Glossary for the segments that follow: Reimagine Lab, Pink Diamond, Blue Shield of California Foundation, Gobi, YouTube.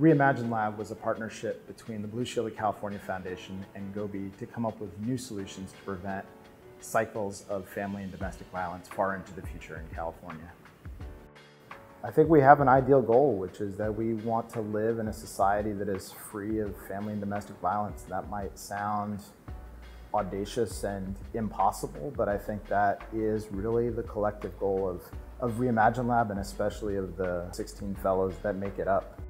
Reimagine Lab was a partnership between the Blue Shield of California Foundation and Gobi to come up with new solutions to prevent cycles of family and domestic violence far into the future in California. I think we have an ideal goal, which is that we want to live in a society that is free of family and domestic violence. That might sound audacious and impossible, but I think that is really the collective goal of Reimagine Lab, and especially of the 16 fellows that make it up.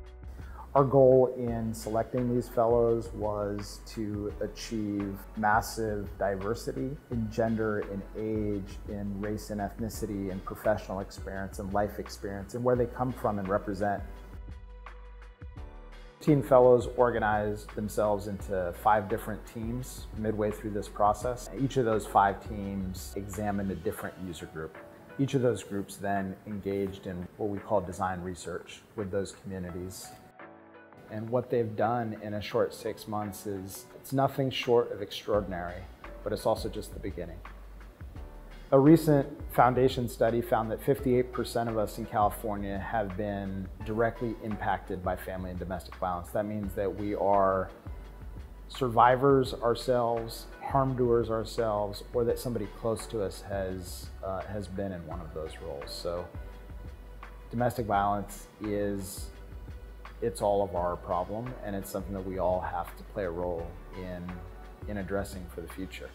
Our goal in selecting these fellows was to achieve massive diversity in gender, in age, in race and ethnicity, in professional experience and life experience, and where they come from and represent. 15 fellows organized themselves into 5 different teams midway through this process. Each of those 5 teams examined a different user group. Each of those groups then engaged in what we call design research with those communities. And what they've done in a short 6 months is, it's nothing short of extraordinary, but it's also just the beginning. A recent foundation study found that 58% of us in California have been directly impacted by family and domestic violence. That means that we are survivors ourselves, harm doers ourselves, or that somebody close to us has been in one of those roles. So domestic violence is it's all of our problem, and it's something that we all have to play a role in addressing for the future.